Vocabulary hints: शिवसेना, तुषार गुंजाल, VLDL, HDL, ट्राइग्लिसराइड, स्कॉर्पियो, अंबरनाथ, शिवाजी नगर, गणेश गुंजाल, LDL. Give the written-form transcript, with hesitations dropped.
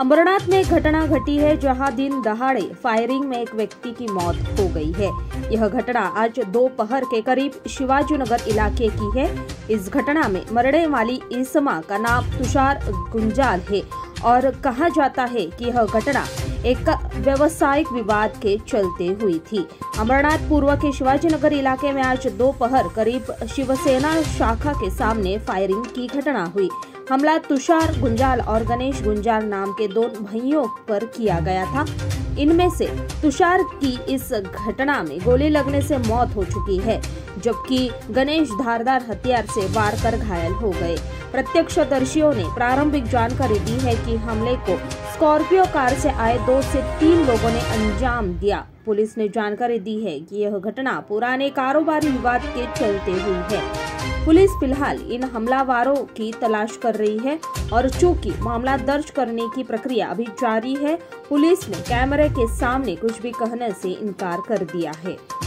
अंबरनाथ में घटना घटी है जहां दिन दहाड़े फायरिंग में एक व्यक्ति की मौत हो गई है। यह घटना आज दोपहर के करीब शिवाजी नगर इलाके की है। इस घटना में मरने वाली इसमा का नाम तुषार गुंजाल है और कहा जाता है कि यह घटना एक व्यवसायिक विवाद के चलते हुई थी। अंबरनाथ पूर्व के शिवाजी नगर इलाके में आज दोपहर करीब शिवसेना शाखा के सामने फायरिंग की घटना हुई। हमला तुषार गुंजाल और गणेश गुंजाल नाम के दो भाइयों पर किया गया था। इनमें से तुषार की इस घटना में गोली लगने से मौत हो चुकी है, जबकि गणेश धारदार हथियार से वार कर घायल हो गए। प्रत्यक्षदर्शियों ने प्रारंभिक जानकारी दी है कि हमले को स्कॉर्पियो कार से आए 2 से 3 लोगों ने अंजाम दिया। पुलिस ने जानकारी दी है कि यह घटना पुराने कारोबारी विवाद के चलते हुई है। पुलिस फिलहाल इन हमलावरों की तलाश कर रही है और चूंकि मामला दर्ज करने की प्रक्रिया अभी जारी है, पुलिस ने कैमरे के सामने कुछ भी कहने से इनकार कर दिया है।